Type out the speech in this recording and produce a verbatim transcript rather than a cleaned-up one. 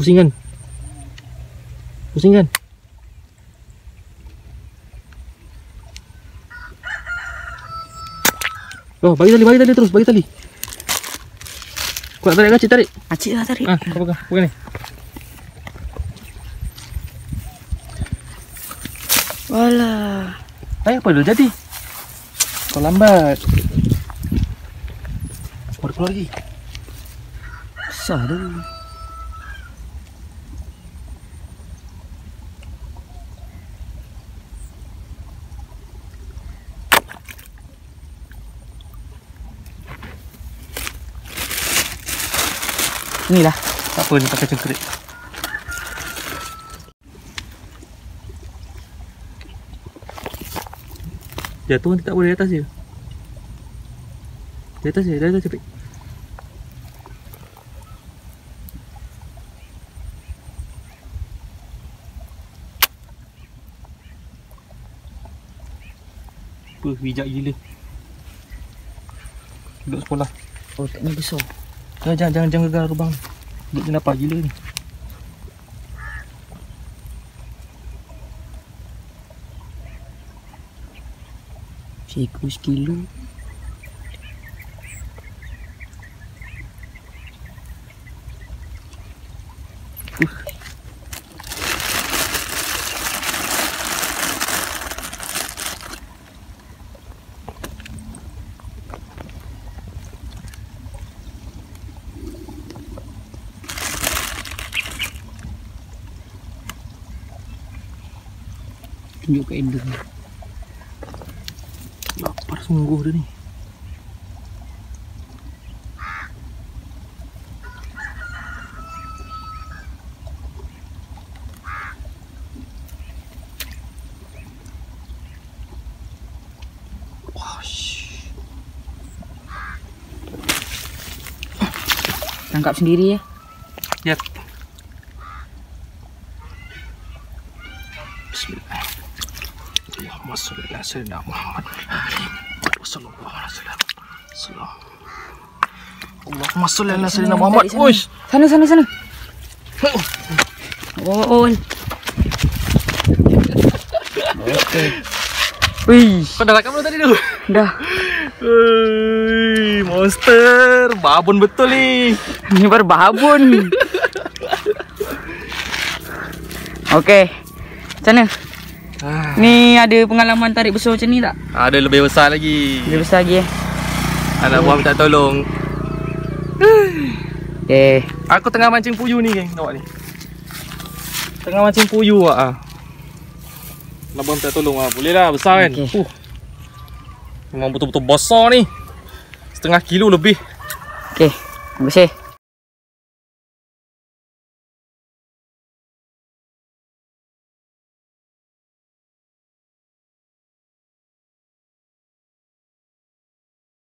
Pusing kan? Pusing kan? Oh, bagi tali, bagi tali terus, bagi tali. Kuat tarik, Acik tarik. Acik lah tarik. Ah, kau pegang, pegang ni. Walah. Tayang apa dulu jadi? Kau lambat. Kau ada keluar lagi. Besar dah. Inilah. Tak apa ni pakai cengkerik. Jatuh nanti tak boleh, di atas je. Di atas je, di atas cepik. Puh, bijak gila. Duduk sekolah. Oh, taknya besar. Jangan, jangan, jangan, jangan gagal lubang. Duduk kenapa gila ni. Seekor sekilo. Uh. Tunjuk ke Ender ni. Lapar sungguh dia ni. Wash. Tangkap sendiri ya. Ya. Bismillah. Allahumma salli ala sayyidina Muhammad sallallahu alaihi wasallam. Allahumma salli ala sayyidina Muhammad. Uish, sana sana sana. Oh. Okey. Uish, kau dah rakam belum tadi tu? Dah. Ui, monster, babon betul ni. Ni baru babon. Okey. Macam mana? Ah. Ni ada pengalaman tarik besar macam ni tak? Ada lebih besar lagi. Lebih besar lagi eh. Anak buah minta tolong. Eh, okay. Aku tengah mancing puyuh ni geng, nampak ni. Tengah mancing puyuh ah. Anak buah minta tolong ah. Boleh lah besar kan. Okay. Uh. Memang betul-betul besar ni. Setengah kilo lebih. Okey. Terima kasih.